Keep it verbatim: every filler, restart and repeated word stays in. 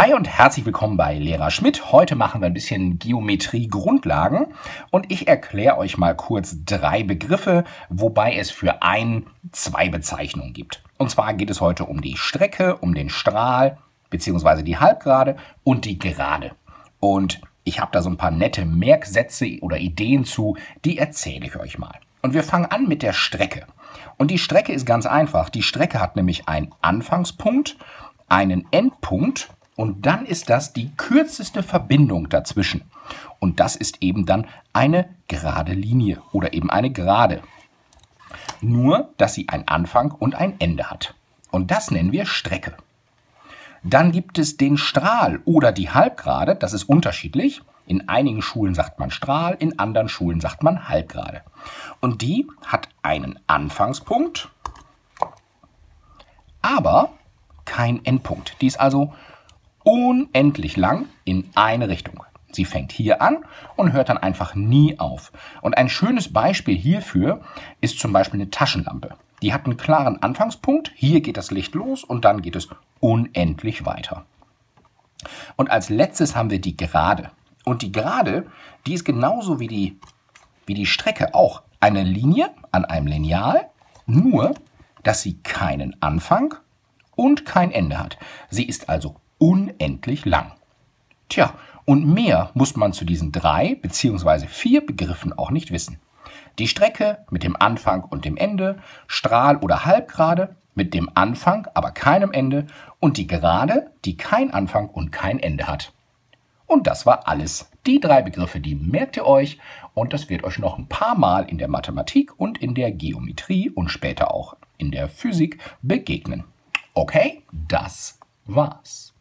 Hi und herzlich willkommen bei Lehrer Schmidt. Heute machen wir ein bisschen Geometrie-Grundlagen und ich erkläre euch mal kurz drei Begriffe, wobei es für ein, zwei Bezeichnungen gibt. Und zwar geht es heute um die Strecke, um den Strahl bzw. die Halbgerade und die Gerade. Und ich habe da so ein paar nette Merksätze oder Ideen zu, die erzähle ich euch mal. Und wir fangen an mit der Strecke. Und die Strecke ist ganz einfach. Die Strecke hat nämlich einen Anfangspunkt, einen Endpunkt. Und dann ist das die kürzeste Verbindung dazwischen. Und das ist eben dann eine gerade Linie oder eben eine Gerade. Nur, dass sie einen Anfang und ein Ende hat. Und das nennen wir Strecke. Dann gibt es den Strahl oder die Halbgerade. Das ist unterschiedlich. In einigen Schulen sagt man Strahl, in anderen Schulen sagt man Halbgerade. Und die hat einen Anfangspunkt, aber keinen Endpunkt. Die ist also unendlich lang in eine Richtung. Sie fängt hier an und hört dann einfach nie auf. Und ein schönes Beispiel hierfür ist zum Beispiel eine Taschenlampe. Die hat einen klaren Anfangspunkt, hier geht das Licht los und dann geht es unendlich weiter. Und als letztes haben wir die Gerade. Und die Gerade, die ist genauso wie die, wie die Strecke auch eine Linie an einem Lineal, nur dass sie keinen Anfang und kein Ende hat. Sie ist also unendlich lang. Tja, und mehr muss man zu diesen drei bzw. vier Begriffen auch nicht wissen. Die Strecke mit dem Anfang und dem Ende, Strahl oder Halbgerade mit dem Anfang, aber keinem Ende und die Gerade, die kein Anfang und kein Ende hat. Und das war alles. Die drei Begriffe, die merkt ihr euch und das wird euch noch ein paar Mal in der Mathematik und in der Geometrie und später auch in der Physik begegnen. Okay, das war's.